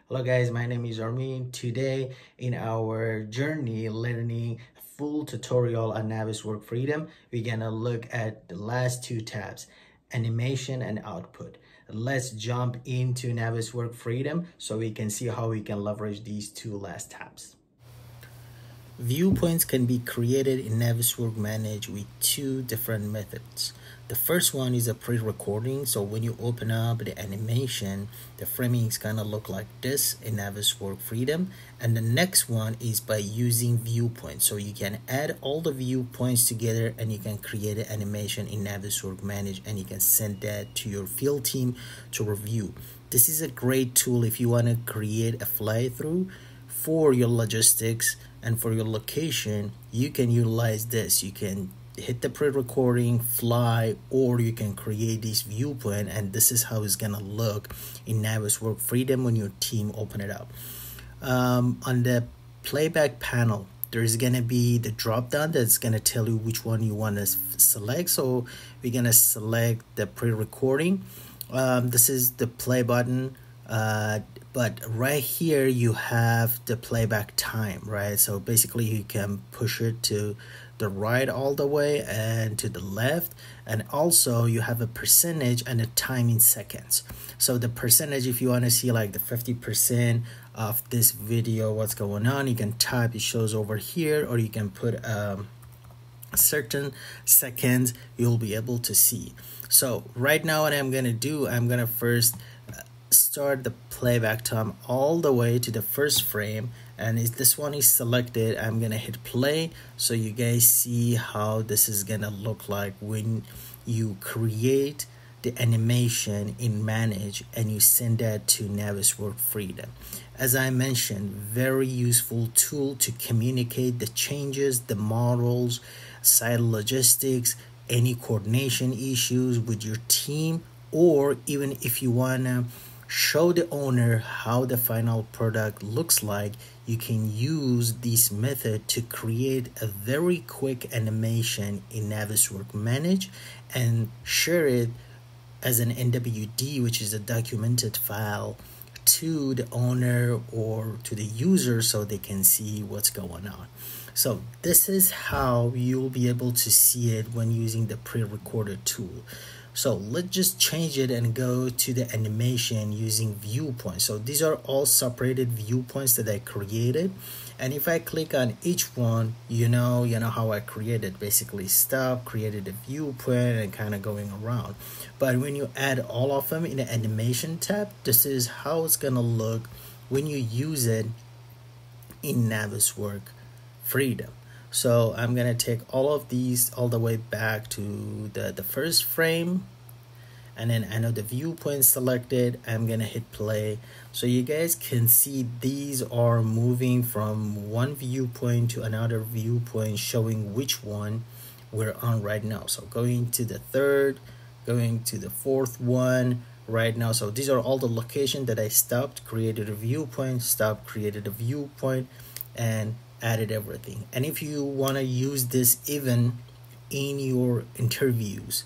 Hello guys, my name is Armin. Today in our journey learning full tutorial on Navisworks Freedom, we're gonna look at the last two tabs, animation and output. Let's jump into Navisworks Freedom so we can see how we can leverage these two last tabs. Viewpoints can be created in Navisworks Manage with two different methods. The first one is a pre-recording, so when you open up the animation, the framing is gonna look like this in Navisworks Freedom. And the next one is by using viewpoints, so you can add all the viewpoints together and you can create an animation in Navisworks Manage, and you can send that to your field team to review. This is a great tool if you want to create a fly-through for your logistics and for your location. You can utilize this. You can hit the pre-recording, fly, or you can create this viewpoint, and this is how it's gonna look in Navisworks Freedom when your team open it up. On the playback panel, there's gonna be the drop down that's gonna tell you which one you want to select. So we're gonna select the pre-recording. This is the play button, but right here you have the playback time, right? So basically you can push it to the right all the way and to the left, and also you have a percentage and a time in seconds. So the percentage, if you want to see like the 50% of this video what's going on, you can type, it shows over here, or you can put certain seconds you'll be able to see. So right now what I'm gonna do, I'm gonna first start the playback time all the way to the first frame, and if this one is selected, I'm gonna hit play so you guys see how this is gonna look like when you create the animation in Manage and you send that to Navisworks Freedom. As I mentioned, very useful tool to communicate the changes, the models, site logistics, any coordination issues with your team, or even if you wanna show the owner how the final product looks like, you can use this method to create a very quick animation in Navisworks Manage and share it as an NWD, which is a documented file, to the owner or to the user so they can see what's going on. So this is how you'll be able to see it when using the pre-recorded tool. So let's just change it and go to the animation using viewpoints. So these are all separated viewpoints that I created. And if I click on each one, you know how I created, basically stop, created a viewpoint and kind of going around. But when you add all of them in the animation tab, this is how it's gonna look when you use it in Navisworks Freedom. So I'm gonna take all of these all the way back to the first frame, and then I know the viewpoint selected, I'm gonna hit play. So you guys can see these are moving from one viewpoint to another viewpoint, showing which one we're on right now. So going to the third, going to the fourth one right now. So these are all the locations that I stopped, created a viewpoint, stopped, created a viewpoint, and added everything. And if you want to use this even in your interviews,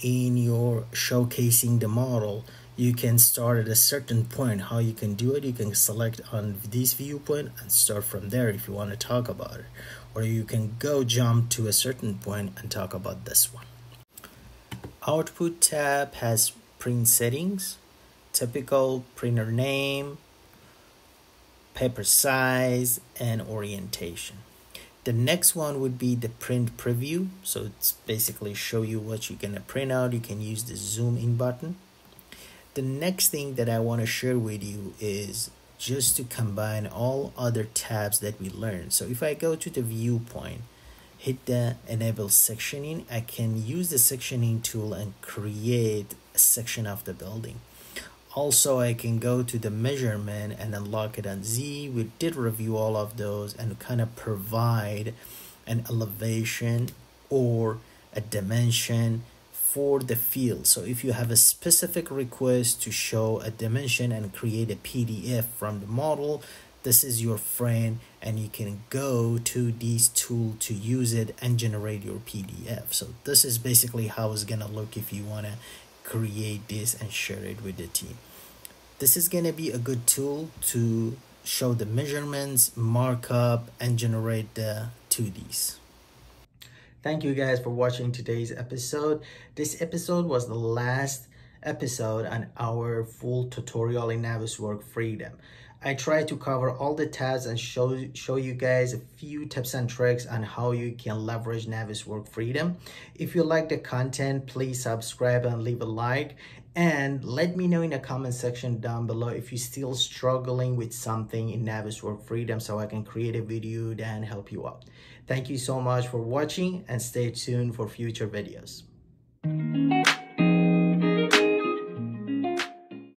in your showcasing the model, you can start at a certain point. How you can do it, you can select on this viewpoint and start from there if you want to talk about it, or you can go jump to a certain point and talk about this one. Output tab has print settings, typical, printer name, paper size, and orientation. The next one would be the print preview. So it's basically show you what you're gonna print out. You can use the zoom in button. The next thing that I wanna share with you is just to combine all other tabs that we learned. So if I go to the viewpoint, hit the enable sectioning, I can use the sectioning tool and create a section of the building. Also, I can go to the measurement and unlock it on Z. We did review all of those and kind of provide an elevation or a dimension for the field. So if you have a specific request to show a dimension and create a PDF from the model, this is your friend, and you can go to these tools to use it and generate your PDF. So this is basically how it's gonna look if you wanna create this and share it with the team. This is going to be a good tool to show the measurements, markup, and generate the 2Ds. Thank you guys for watching today's episode. This episode was the last episode on our full tutorial in Navisworks Freedom. I try to cover all the tabs and show you guys a few tips and tricks on how you can leverage Navisworks Freedom. If you like the content, please subscribe and leave a like. And let me know in the comment section down below if you're still struggling with something in Navisworks Freedom so I can create a video and help you out. Thank you so much for watching and stay tuned for future videos.